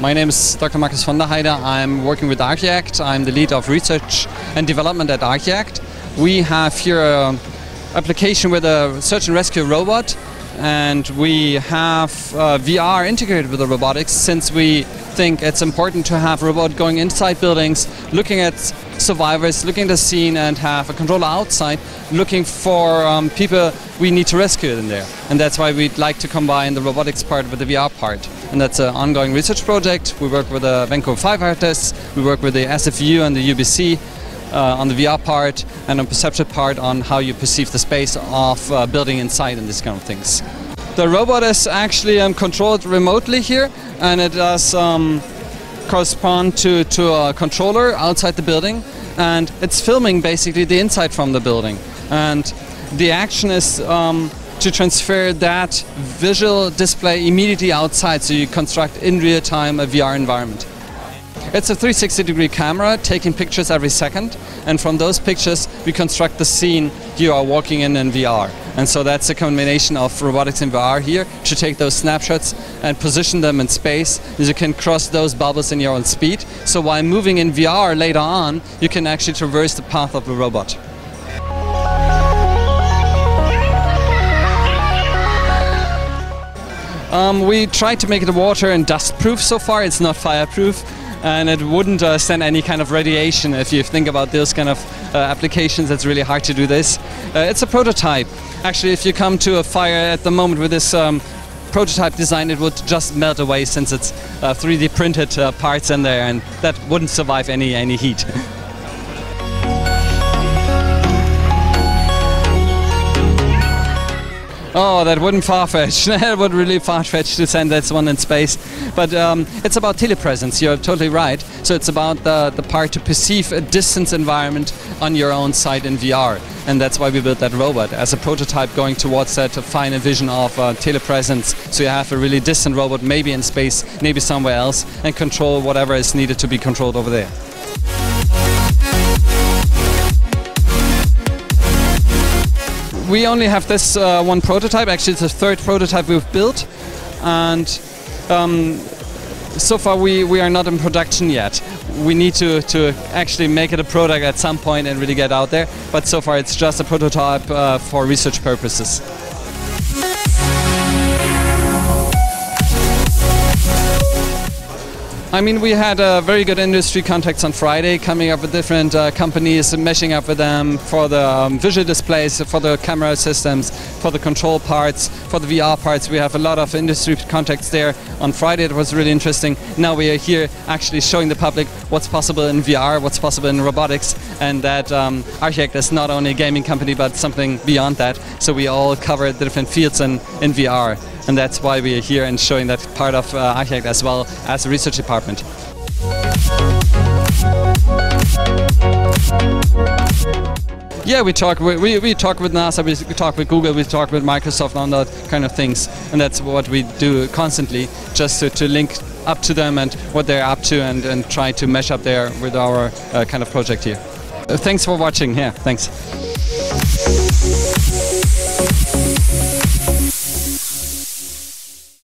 My name is Dr. Markus von der Heyde. I'm working with Archiact. I'm the lead of research and development at Archiact. We have here an application with a search and rescue robot, and we have VR integrated with the robotics, since we think it's important to have a robot going inside buildings, looking at survivors, looking at the scene, and have a controller outside looking for people we need to rescue in there. And that's why we'd like to combine the robotics part with the VR part. And that's an ongoing research project. We work with the Vancouver Five Artists, we work with the SFU and the UBC on the VR part, and on perceptual part on how you perceive the space of building inside and these kind of things. The robot is actually controlled remotely here, and it does correspond to a controller outside the building, and it's filming basically the inside from the building. And the action is to transfer that visual display immediately outside, so you construct in real time a VR environment. It's a 360-degree camera taking pictures every second, and from those pictures we construct the scene you are walking in VR. And so that's a combination of robotics and VR here to take those snapshots and position them in space. You can cross those bubbles in your own speed, so while moving in VR later on, you can actually traverse the path of the robot. We tried to make it water and dust proof so far. It's not fireproof, and it wouldn't send any kind of radiation. If you think about those kind of applications, it's really hard to do this. It's a prototype. Actually, if you come to a fire at the moment with this prototype design, it would just melt away, since it's 3D printed parts in there, and that wouldn't survive any heat. Oh, that wouldn't far-fetched. That would really far-fetched to send that one in space. But it's about telepresence, you're totally right. So it's about the part to perceive a distance environment on your own side in VR. And that's why we built that robot, as a prototype going towards that finer vision of telepresence. So you have a really distant robot, maybe in space, maybe somewhere else, and control whatever is needed to be controlled over there. We only have this one prototype. Actually, it's the third prototype we've built, and so far we are not in production yet. We need to actually make it a product at some point and really get out there, but so far it's just a prototype for research purposes. I mean, we had very good industry contacts on Friday, coming up with different companies, meshing up with them for the visual displays, for the camera systems, for the control parts, for the VR parts. We have a lot of industry contacts there. On Friday it was really interesting. Now we are here actually showing the public what's possible in VR, what's possible in robotics, and that Archiact is not only a gaming company but something beyond that. So we all cover the different fields in VR. And that's why we are here and showing that part of Archiact as well as the research department. Yeah, we talk with NASA, we talk with Google, we talk with Microsoft on that kind of things. And that's what we do constantly, just to link up to them and what they're up to, and try to mesh up there with our kind of project here. Thanks for watching. Yeah, thanks.